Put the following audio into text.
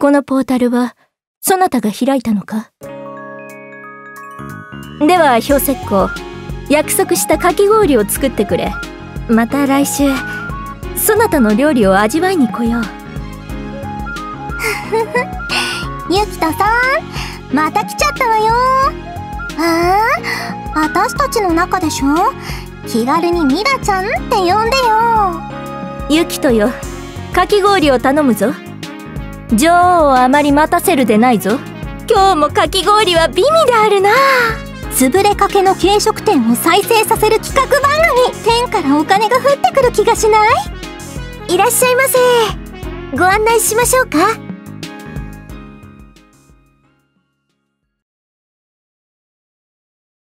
このポータルはそなたが開いたのか？では氷石膏、約束したかき氷を作ってくれ。また来週そなたの料理を味わいに来よう。ユキトさん、また来ちゃったわよ。私たちの中でしょ。気軽にミラちゃんって呼んでよ。ユキトよ、かき氷を頼むぞ。女王をあまり待たせるでないぞ。今日もかき氷は美味であるな。潰れかけの軽食店を再生させる企画番組、天からお金が降ってくる気がしない？いらっしゃいませ。ご案内しましょうか。